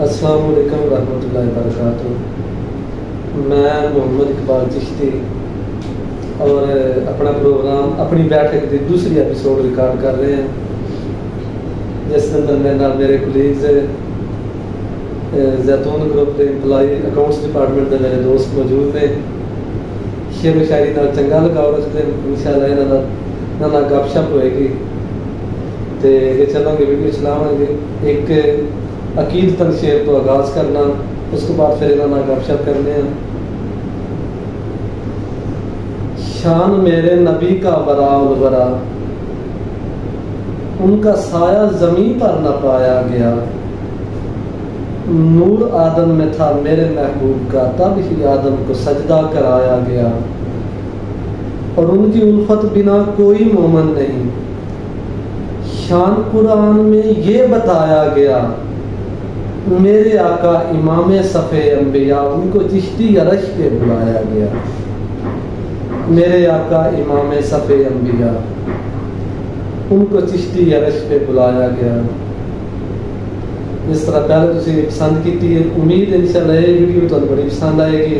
अस्सलामुअलैकुम रहमतुल्लाहि वबरकातुहू। मैं मोहम्मद इकबाल चिश्ती और अपना प्रोग्राम अपनी बैठक की दूसरी एपिसोड रिकॉर्ड कर रहे हैं, जिस अंदर मेरे नाल मेरे कलीग्स जैतून ग्रुप के इंप्लाई अकाउंट्स डिपार्टमेंट के मेरे दोस्त मौजूद ने। शेर शायरी नाल चंगा लगाव रखते हैं, इंशाअल्लाह इन्हां नाल गपशप होएगी तो ये चलांगे वीडियो चलावांगे। एक अकीद तन शेर तो आगाज़ करना, उसके बाद फिर इन्होंने गपशप करने हैं। शान मेरे नबी का बराउल बरा, उनका साया ज़मीन पर न पाया गया। नूर आदम में था मेरे महबूब का, तब ही आदम को सजदा कराया गया। और उनकी उल्फत बिना कोई मोमन नहीं। शान कुरान में ये बताया गया, मेरे आका इमाम सफ़े अम्बिया, उनको चिश्ती अरश पे बुलाया गया। मेरे आका इमाम सफ़े अम्बिया, उनको चिश्ती अरश पे बुलाया गया। इस तरह पहले तुम पसंद की उम्मीद इंशाअल्लाह ये वीडियो तुम बड़ी पसंद आएगी।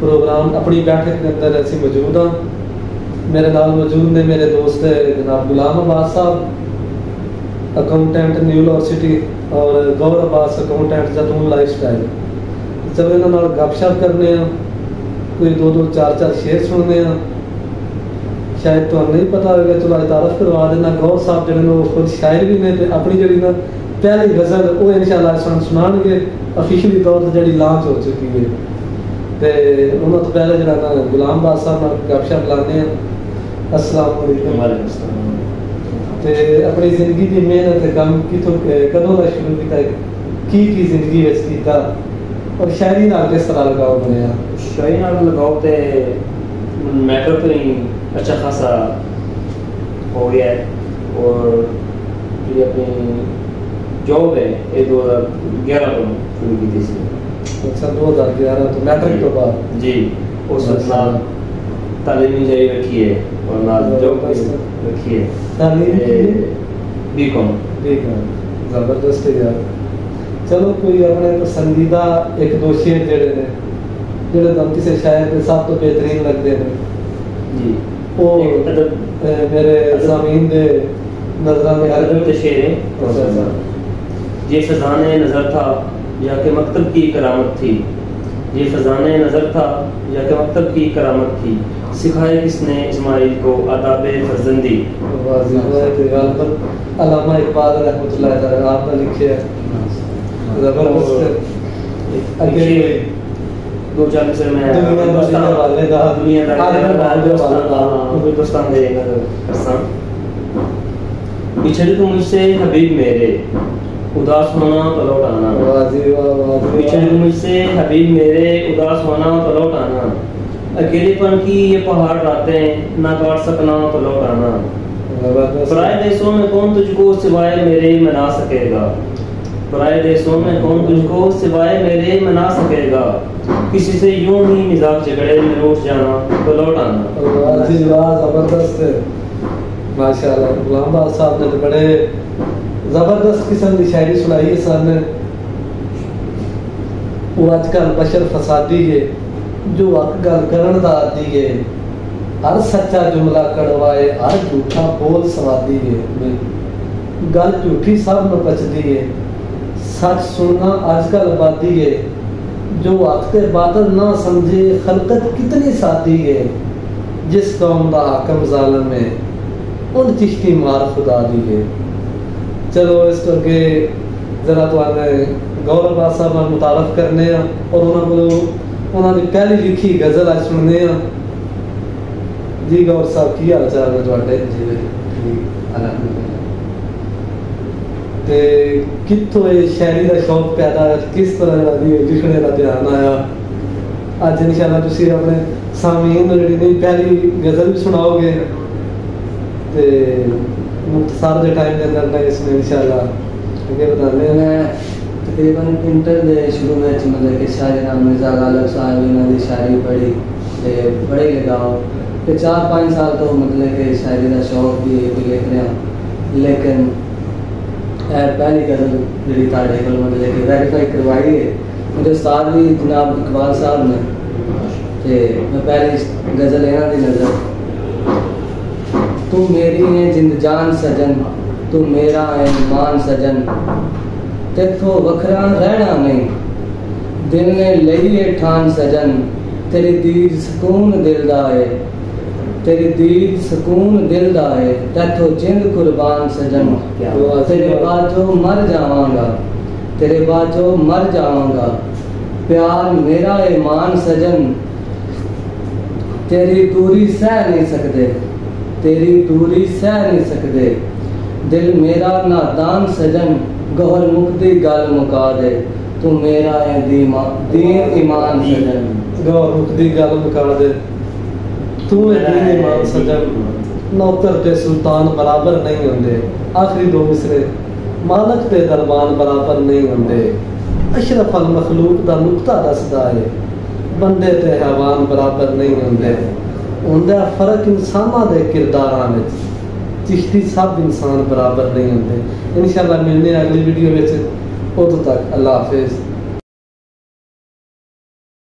प्रोग्राम अपनी बैठक के अंदर ऐसी मौजूद हाँ, मेरे नाल मौजूद ने मेरे दोस्त जनाब गुलाम अब्बास साहब अकाउंटेंट यूनिवर्सिटी और गौर अब्बास अकाउंटेंट जतून लाइफ स्टाइल। चलो इन्होंने गपशप करने हैं, कोई दो दो चार चार शेर सुनने हैं। शायद तो नहीं पता होगा, चलो अज तारफ करवा देना। गौर साहब जो खुद शायर भी ने अपनी जी पहली गज़ल वो इंशाअल्लाह सुनाएंगे। ऑफिशियली तौर पर जी लॉन्च हो चुकी है तो उन्होंने तो पहले जो गुलाम अब्बास साहब गपशप लाने हैं। अस्सलामु अलैकुम। तो अपनी जिंदगी की मेहनत काम कितों कदों का शुरू किया, की जिंदगी विच कीता और शायरी नाल किस तरह लगाव बनिया? शायरी नाल लगाव तो मैटर तो नहीं अच्छा खासा हो गया है। और ये अपनी जॉब है ये 2011 को शुरू की थी। अच्छा 2011 तो मैट्रिक तो बाद जी उस तालीमी जारी रखी है और नाल जॉब रखी है। बीकॉम जबरदस्त है यार। चलो कोई अपने पसंदीदा एक दो शेर जड़े ने जड़े तुम किसी शायर के साथ तो बेहतरीन लगते हैं जी। और मेरे ज़मीन दे नजरा में अदब के शेर हैं। ये फ़ज़ाने नज़र था या के मकतब की करामत थी, ये फ़ज़ाने नज़र था या के मकतब की करामत थी, सिखाए किसने इस्माइल को आदाबे फर्जंदी। अल्लामा इकबाल रहमतुल्लाह अलैह आपने लिखे है जबरदस्त। अगले दो चार से मैं हिंदुस्तान देगा पिछड़े तो मुझसे हबीब मेरे, उदास होना तो लौट आना। पिछड़े तो मुझसे हबीब मेरे, उदास होना तो लौट आना। अकेलेपन की ये पहाड़ रातें ना काट सकना तो लौट आना। पराए देशों में कौन तुझको सिवाय मेरे मना सकेगा, पराए देशों में कौन तुझको सिवाय मेरे मना सकेगा। किसी से यूं ही मिजाज झगड़े में लौट जाना तो लौट आना। जबरदस्त माशाल्लाह। गुलाम अब्बास साहब ने बड़े जबरदस्त किस्म की शायरी सुनाई है सर ने। वो आजकल बशर फसादी है, जो हक गल करन दा आदी है, हर सच्चा जुमला कड़वाए, हर झूठा बोल सवादी है। गल झूठी सब न पचदी है, सच सुनना आजकल आबादी है। जो हक ते बादल ना समझे, खलकत कितनी सादी है। जिस कौम का हाकम जालम है, उन चिश्ती मार खुदा दी है। चलो इस करके जरा तो गौर अब्बास साहब नाल मुतारफ करने और उन्होंने उन्होंने पहली लिखी गज़ल आज सुनने जी। गौर साहब की हाल चाल है? कितों शायरी का शौक पैदा, किस तरह लिखने का ध्यान आया? अज इंशाल्लाह तुम अपने सामीन जी पहली गज़ल भी सुनाओगे तो मुख्तसर के टाइम के अंदर इसमें इंशाल्लाह अगे बताने हैं। तकरीबन इंटर के शुरू में मतलब कि शायरी नाम मिर्जा गालिब साहब इन्होंने शायरी पढ़ी तो बड़े लगाओ तो 4-5 साल तो मतलब कि शायरी का शौक भी लिख रहा। लेकिन पहली कदम मेरी तारीख लेकिन वैरीफाई करवाई है मुझे उस्ताद भी जनाब इकबाल साहब ने ते मैं पहली गज़ल लेना थी नज़र। तू मेरी है जिंद जान सजन तू मेरा है मान सजन तेथों वखरा रहना नहीं दिल ने लई है ठान सजन तेरी दीद सुकून दिल दा है तेरी दीद सुकून दिल दा है तैथो जिंद कुर्बान सजन तेरे बाजो मर जावांगा तेरे बाजो मर जावांगा प्यार मेरा ईमान सजन तेरी दूरी सह नहीं सकते तेरी दूरी सह नहीं सकते दिल मेरा नादान सजन गौहर मुक्ति गल मुका दे तू मेरा है दीन ईमान सजन गौहर मुक्ति गल मुका दे तू दीन ईमान सजन नौकर ते सुल्तान बराबर नहीं होंदे आखिरी दो मिसरे मालक ते दरबान बराबर नहीं होंदे अशरफ अल मखलूक दा नुक्ता दसदा है बंदे ते हैवान बराबर नहीं होंदे उनदा फर्क इंसाना दे किरदारां विच चिश्ती सब इंसान बराबर नहीं होंदे। इंशाअल्लाह मिलने अगली वीडियो विच, उदों तक अल्लाह हाफिज़।